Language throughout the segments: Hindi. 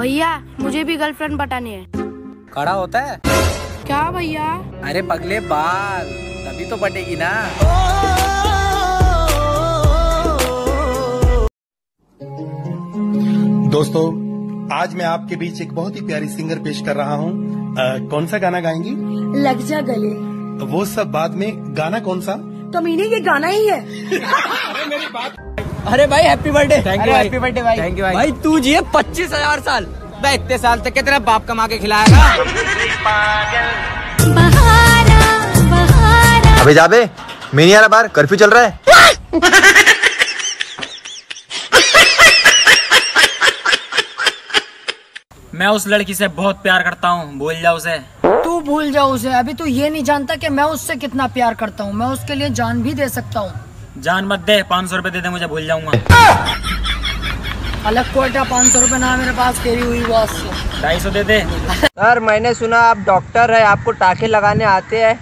भैया मुझे भी गर्लफ्रेंड बतानी है। खड़ा होता है क्या भैया? अरे पगले बाल, तभी तो बटेगी ना। दोस्तों आज मैं आपके बीच एक बहुत ही प्यारी सिंगर पेश कर रहा हूँ। कौन सा गाना गाएंगी? लग जा गले। वो सब बाद में, गाना कौन सा? तो मैंने ये गाना ही है। अरे मेरी बात, अरे भाई happy birthday. Thank you, happy birthday भाई। थैंक यू भाई। तू जिए 25,000 साल, भाई इतने साल तक के तेरा बाप कमा के खिलाएगा। अबे जाबे, मैं नहीं आ रहा बाहर, कर्फ्यू चल रहा है। मैं उस लड़की से बहुत प्यार करता हूँ, भूल जाओ उसे। तू भूल जाओ उसे, अभी तू ये नहीं जानता कि मैं उससे कितना प्यार करता हूँ। मैं उसके लिए जान भी दे सकता हूँ। जान मत दे, 500 रुपए दे दे मुझे, भूल जाऊंगा। अलग कोटा 500 रुपए ना मेरे पास, तेरी हुई बॉस। 250 दे दे। सर मैंने सुना आप डॉक्टर है, आपको टाके लगाने आते है?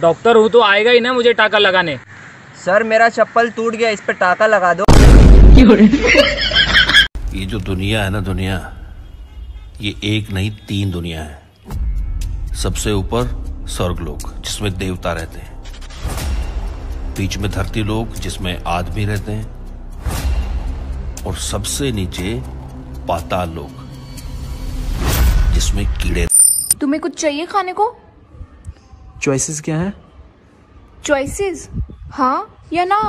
डॉक्टर हूँ तो आएगा ही ना मुझे टाका लगाने। सर मेरा चप्पल टूट गया, इस पे टाका लगा दो। ये जो दुनिया है ना, दुनिया ये एक नहीं 3 दुनिया है। सबसे ऊपर स्वर्गलोक जिसमें देवता रहते हैं, बीच में धरती लोक जिसमें आदमी रहते हैं, और सबसे नीचे पाताल लोक जिसमें कीड़े। तुम्हें कुछ चाहिए खाने को? चॉइसेस क्या है? चॉइसेस हाँ या ना?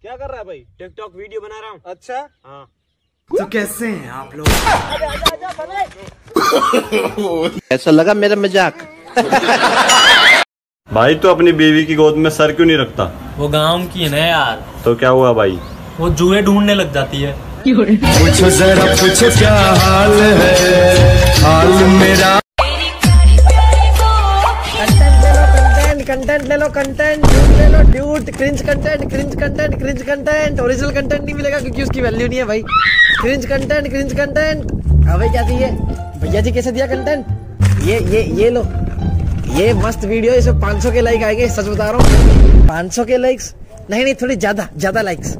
क्या कर रहा है भाई? टिकटॉक वीडियो बना रहा हूँ। अच्छा हाँ, तो कैसे हैं आप लोग? ऐसा लगा मेरा मजाक। भाई तो अपनी बीवी की गोद में सर क्यों नहीं रखता? वो गांव की है ना यार। तो क्या हुआ भाई? वो जुए ढूंढने लग जाती है। पूछो जरा पूछो क्या हाल है, हाल मेरा। कंटेंट ले लो, कंटेंट ले लो, dude cringe content, cringe content, cringe content. Original content नहीं मिलेगा क्योंकि उसकी वैल्यू नहीं है भाई। Cringe content, cringe content. हाँ भाई क्या चाहिए? भैया जी कैसे दिया कंटेंट? ये लो, ये मस्त वीडियो, इसमें 500 के लाइक आएंगे, सच बता रहा हूँ। 500 के लाइक्स नहीं, थोड़ी ज्यादा लाइक्स।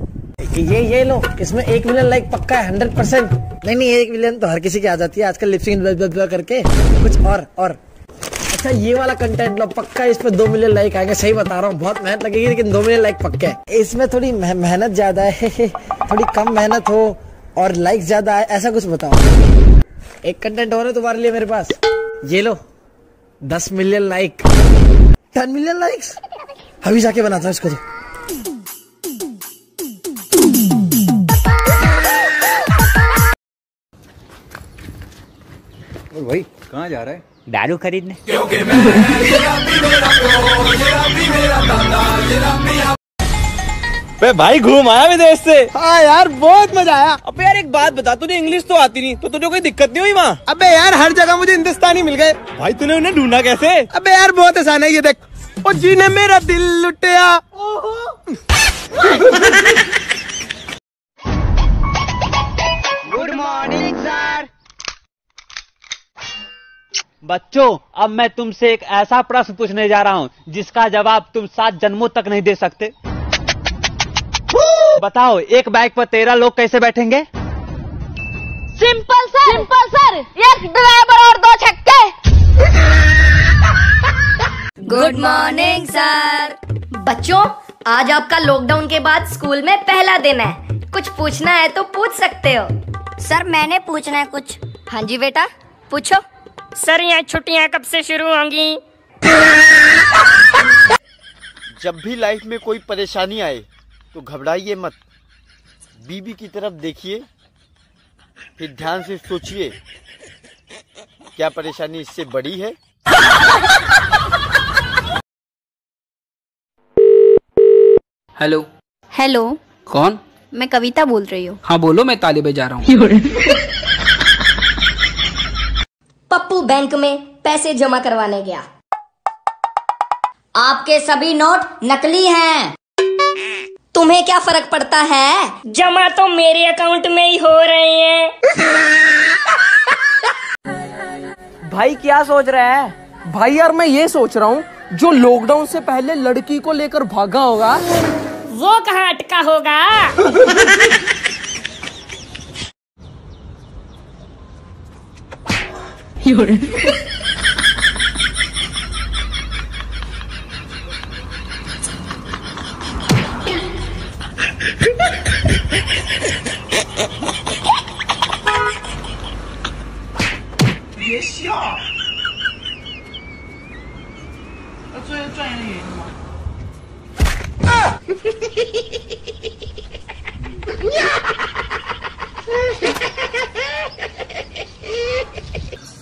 ये लो, इसमें 1 मिलियन लाइक पक्का है, 100%। नहीं 1 मिलियन तो हर किसी की आ जाती है आजकल, लिपसिंग करके कुछ और। अच्छा ये वाला कंटेंट लो, पक्का इस पर 2 मिलियन लाइक आएंगे, सही बता रहा हूँ। बहुत मेहनत लगेगी लेकिन 2 मिलियन लाइक पक्के है। इसमें थोड़ी मेहनत ज्यादा है, थोड़ी कम मेहनत हो और लाइक ज्यादा है, ऐसा कुछ बताओ। एक कंटेंट हो रहा है तुम्हारे लिए मेरे पास, ये लो 10 मिलियन लाइक, 10 मिलियन लाइक्स। अभी जाके बनाता हूँ इसको तो। और भाई कहाँ जा रहा है? दारू खरीदने। बे भाई घूम आया विदेश से। हाँ यार बहुत मजा आया। अबे यार एक बात बता, तुझे इंग्लिश तो आती नहीं तो तुझे कोई दिक्कत नहीं हुई वहाँ? अबे यार हर जगह मुझे हिंदुस्तानी मिल गए। भाई तूने उन्हें ढूंढा कैसे? अबे यार बहुत आसान है, ये देख। ओ जीने मेरा दिल लुटिया। Good morning sir. बच्चों अब मैं तुमसे एक ऐसा प्रश्न पूछने जा रहा हूँ जिसका जवाब तुम 7 जन्मों तक नहीं दे सकते। बताओ एक बाइक पर 13 लोग कैसे बैठेंगे? सिंपल सर, सिंपल सर, एक ड्राइवर और 2 छक्के। Good morning sir. बच्चों आज आपका लॉकडाउन के बाद स्कूल में पहला दिन है, कुछ पूछना है तो पूछ सकते हो। सर मैंने पूछना है कुछ। हाँ जी बेटा पूछो। सर यहाँ छुट्टियाँ कब से शुरू होंगी? जब भी लाइफ में कोई परेशानी आए तो घबराइए मत, बीबी की तरफ देखिए, फिर ध्यान से सोचिए क्या परेशानी इससे बड़ी है। हेलो। हेलो कौन? मैं कविता बोल रही हूँ। हाँ बोलो, मैं तालिबे जा रहा हूँ। पप्पू बैंक में पैसे जमा करवाने गया। आपके सभी नोट नकली हैं। तुम्हें क्या फर्क पड़ता है, जमा तो मेरे अकाउंट में ही हो रहे हैं। भाई क्या सोच रहा है? भाई यार मैं ये सोच रहा हूँ जो लॉकडाउन से पहले लड़की को लेकर भागा होगा वो कहाँ अटका होगा।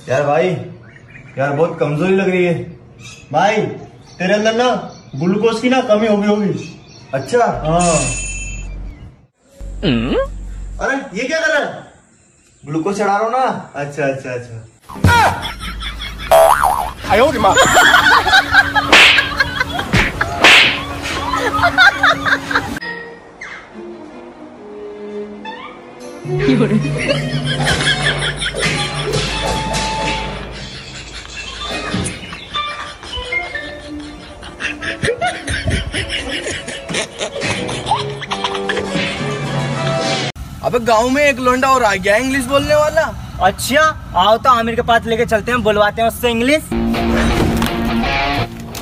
यार भाई यार बहुत कमजोरी लग रही है भाई, तेरे अंदर ना ग्लूकोज की ना कमी हो गई होगी। अच्छा हाँ। अरे ये क्या कर रहा है? ग्लूकोज चढ़ा रहा हूँ ना। अच्छा अच्छा अच्छा। आयो माँ। अबे गांव में एक लौंडा और आ गया इंग्लिश बोलने वाला। अच्छा आओ तो आमिर के पास लेके चलते हैं, बुलवाते हैं उससे इंग्लिश।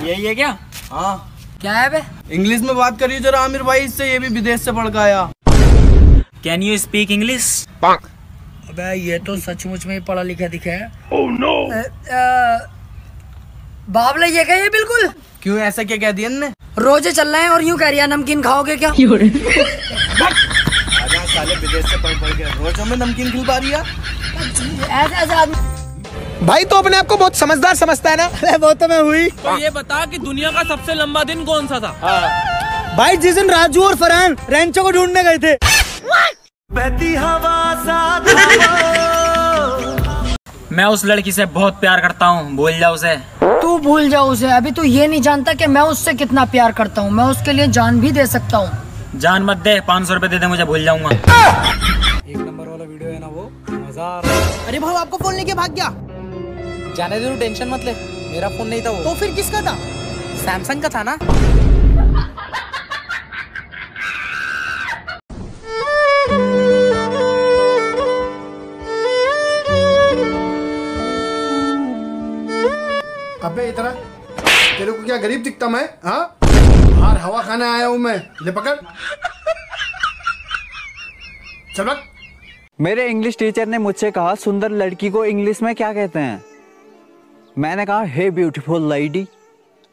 यही है क्या? हाँ क्या है बे? इंग्लिश में बात करिए जरा आमिर भाई इससे, ये भी विदेश से पढ़ के आया। Can you speak English? अबे ये तो सचमुच में पढ़ा लिखा दिखा है। oh, no. बाबला ये क्या? ये बिल्कुल क्यों ऐसा क्या कह दिया ने? रोजे चल रहे हैं और यूँ कह रही नमकीन खाओगे क्या? साले विदेश से पढ़ के रोज हमें नमकीन खिलवा रही है। भाई तो अपने आप को बहुत समझदार समझता है ना। अरे वो तो मैं हुई। तो ये बता कि दुनिया का सबसे लंबा दिन कौन सा था? हाँ। भाई जिस दिन राजू और फरहान रेंचो को ढूंढने गए थे। बहती हवा साथ। मैं उस लड़की से बहुत प्यार करता हूँ, भूल जाओ उसे। तू भूल जाओ उसे, अभी तू ये नहीं जानता कि मैं उससे कितना प्यार करता हूँ। मैं उसके लिए जान भी दे सकता हूँ। जान मत दे, 500 रुपए दे दे मुझे, भूल जाऊंगा। एक नंबर वाला वीडियो है ना वो, मजा आ रहा है। अरे भाव आपको फोन लेके भाग गया। जाने दे, टेंशन मत ले, मेरा फोन नहीं था वो। तो फिर किसका था? सैमसंग का था ना। अबे इतना तेरे को क्या गरीब दिखता मैं? हाँ बाहर हवा खाने आया हूँ मैं, ले पकड़। चमक। मेरे इंग्लिश टीचर ने मुझसे कहा सुंदर लड़की को इंग्लिश में क्या कहते हैं? मैंने कहा हे ब्यूटीफुल लेडी,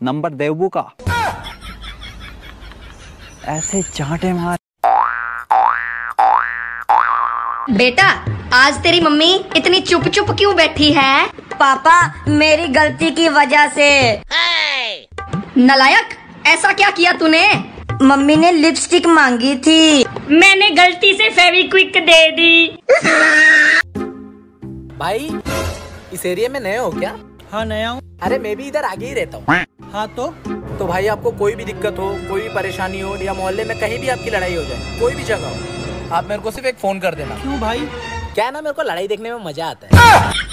नंबर देवबू का। ऐसे चांटे मार। बेटा आज तेरी मम्मी इतनी चुप चुप क्यों बैठी है? पापा मेरी गलती की वजह से। नालायक ऐसा क्या किया तूने? मम्मी ने लिपस्टिक मांगी थी, मैंने गलती से फेविक्विक दे दी। भाई इस एरिया में नए हो क्या? हाँ नया हूँ। अरे मैं भी इधर आगे ही रहता हूँ। हाँ तो भाई आपको कोई भी दिक्कत हो, कोई भी परेशानी हो, या मोहल्ले में कहीं भी आपकी लड़ाई हो जाए, कोई भी जगह हो, आप मेरे को सिर्फ एक फोन कर देना। क्यों भाई? क्या है ना मेरे को लड़ाई देखने में मजा आता है।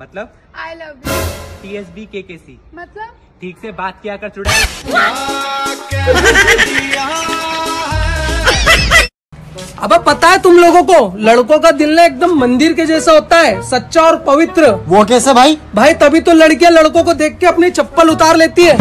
मतलब I love you TSB KKC। मतलब ठीक से बात किया कर चुड़ैल। अब पता है तुम लोगों को लड़कों का दिल एकदम मंदिर के जैसा होता है, सच्चा और पवित्र। वो कैसे भाई? भाई तभी तो लड़कियां लड़कों को देख के अपनी चप्पल उतार लेती है।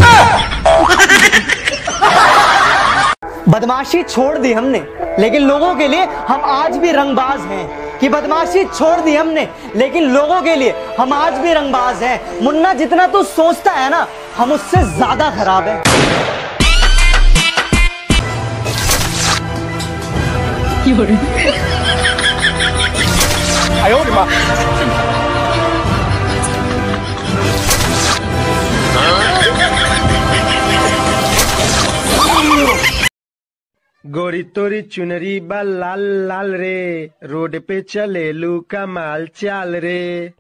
बदमाशी छोड़ दी हमने, लेकिन लोगों के लिए हम आज भी रंगबाज हैं। कि बदमाशी छोड़ दी हमने, लेकिन लोगों के लिए हम आज भी रंगबाज हैं। मुन्ना जितना तू सोचता है ना, हम उससे ज्यादा खराब है। गोरी तोरी चुनरी बा लाल लाल रे, रोड पे चले लू का माल चाल रे।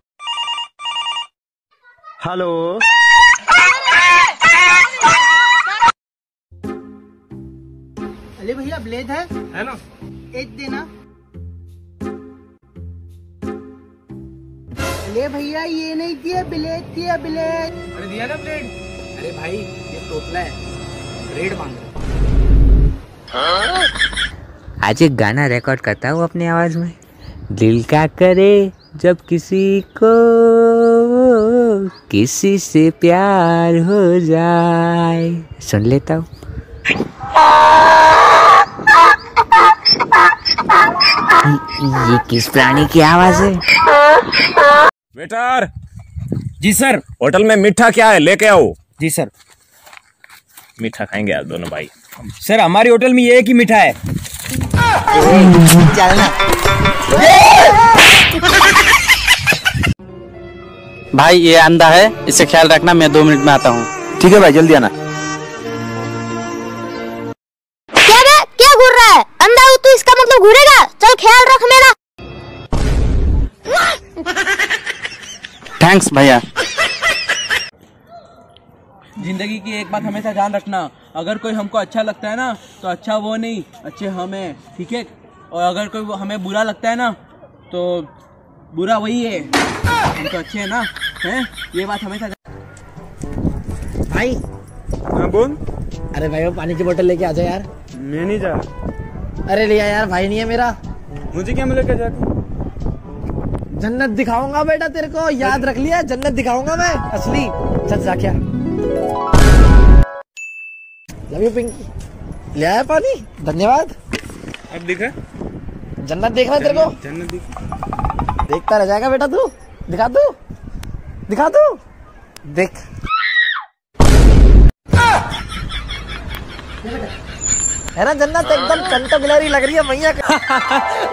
हेलो अरे भैया ब्लेड है ना, एक देना। ले अरे भैया ये नहीं दिया, ब्लैक दिया, ब्लैक। अरे दिया ना ब्लेड। अरे भाई ये तोतला है, रेड मांग रहा। आज एक गाना रिकॉर्ड करता हूँ अपनी आवाज में। दिल क्या करे जब किसी को किसी से प्यार हो जाए, सुन लेता हूँ। ये किस प्राणी की आवाज है? वेटर। जी सर। होटल में मीठा क्या है, लेके आओ। जी सर। मीठा खाएंगे आज दोनों भाई। सर हमारी होटल में ये एक ही मीठा है। भाई ये अंधा है, इसे ख्याल रखना। मैं 2 मिनट में आता हूँ। ठीक है भाई जल्दी आना। क्या घूर रहा है? अंधा हो तो इसका मतलब घूरेगा। चल ख्याल रख मेरा। थैंक्स भैया। जिंदगी की एक बात हमेशा ध्यान रखना, अगर कोई हमको अच्छा लगता है ना तो अच्छा वो नहीं, अच्छे हमें, ठीक है। और अगर कोई हमें बुरा लगता है ना तो बुरा वही है, हम तो अच्छे है ना, हैं? ये बात हमेशा। भाई हाँ बोल। अरे भाई वो पानी की बोतल लेके आ जाए यार। मैं नहीं जा। अरे लिया यार, भाई नहीं है मेरा। मुझे क्या मिलेगा जाके? जन्नत दिखाऊंगा बेटा तेरे को, याद रख लिया, जन्नत दिखाऊंगा मैं असली। चल जाके लव यू पिंकी। ले आया पानी, धन्यवाद। अब दिखा जन्नत, देख रहा है तेरे को जन्नत, देखता रह जाएगा बेटा तू। दिखा दू, दिखा दू, देख। है ना जन्नत एकदम कंटो गिलहरी लग रही है भैया।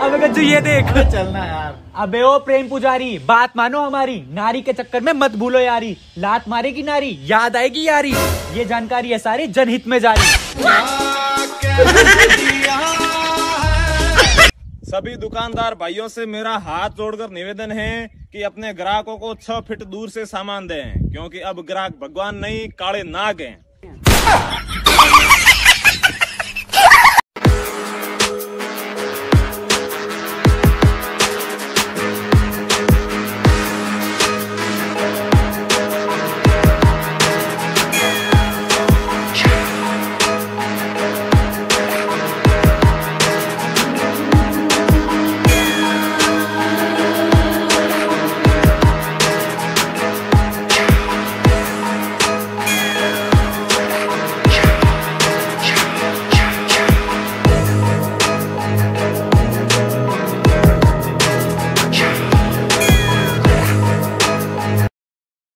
अब जो ये देख। चलना यार। अबे ओ प्रेम पुजारी, बात मानो हमारी, नारी के चक्कर में मत भूलो यारी, लात मारेगी नारी याद आएगी यारी। ये जानकारी है सारी जनहित में जारी। सभी दुकानदार भाइयों से मेरा हाथ जोड़कर निवेदन है कि अपने ग्राहकों को 6 फीट दूर से सामान दें, क्योंकि अब ग्राहक भगवान नहीं काले नाग हैं।